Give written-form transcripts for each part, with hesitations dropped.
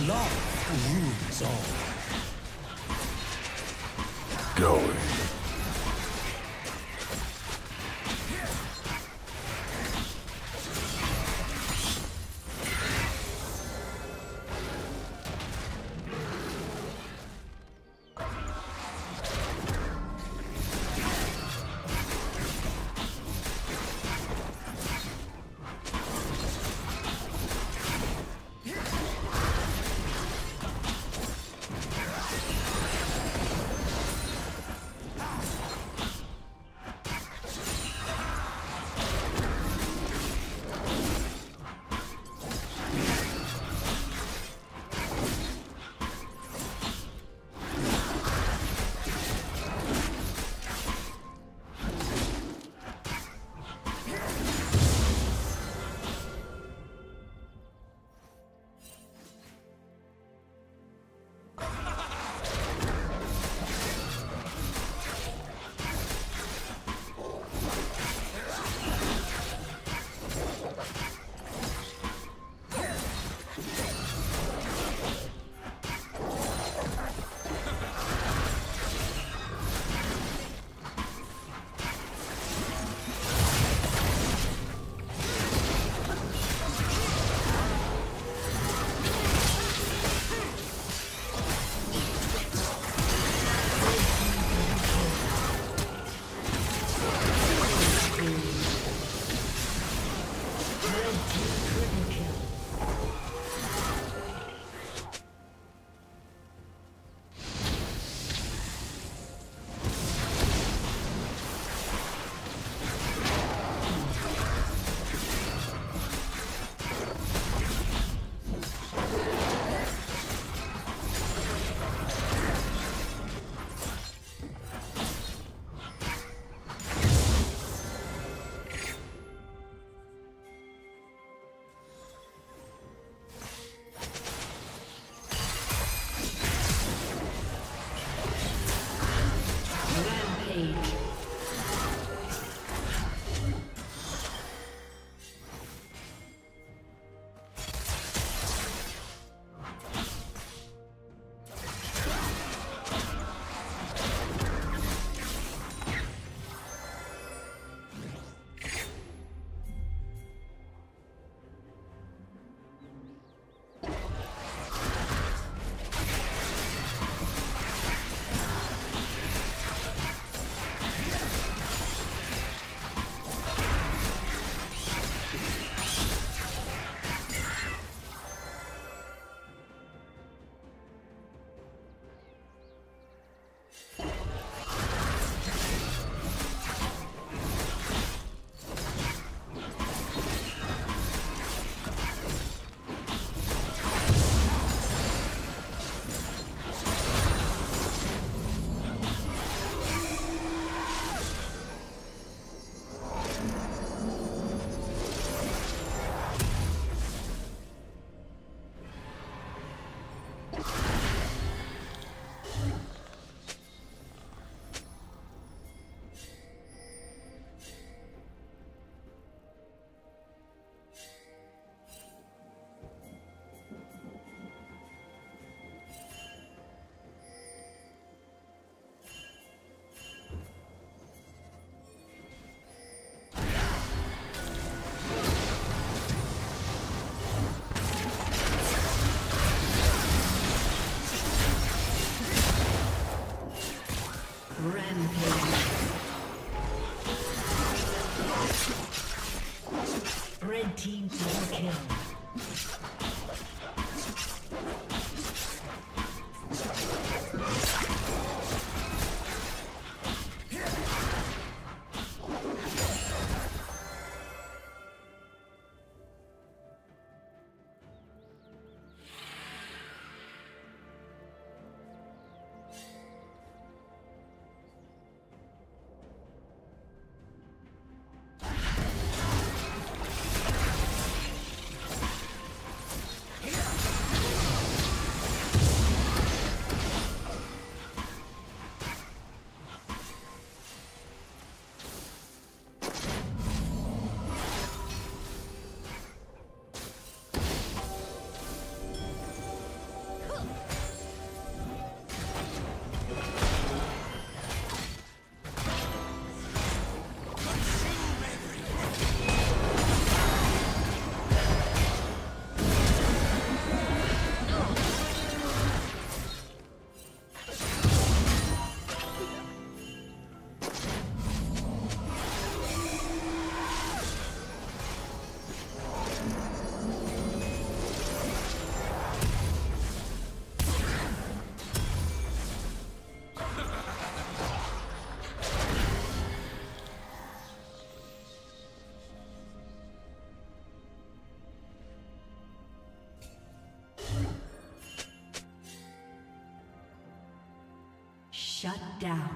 Love rules all. Going. Red team double kill. Shut down.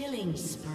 Killing spree.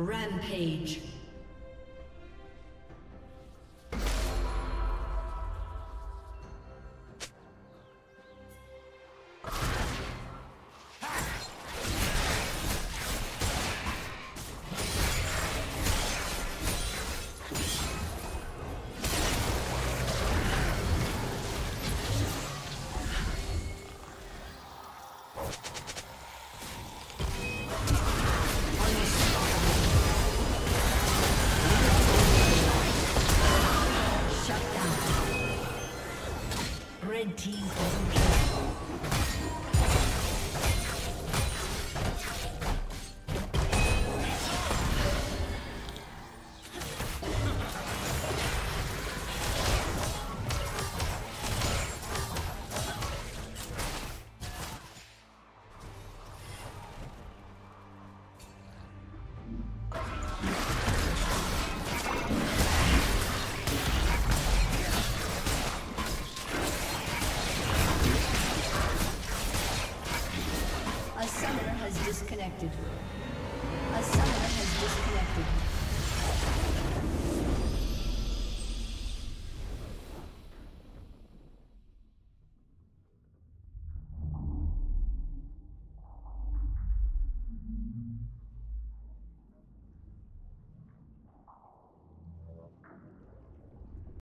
Rampage. Red team.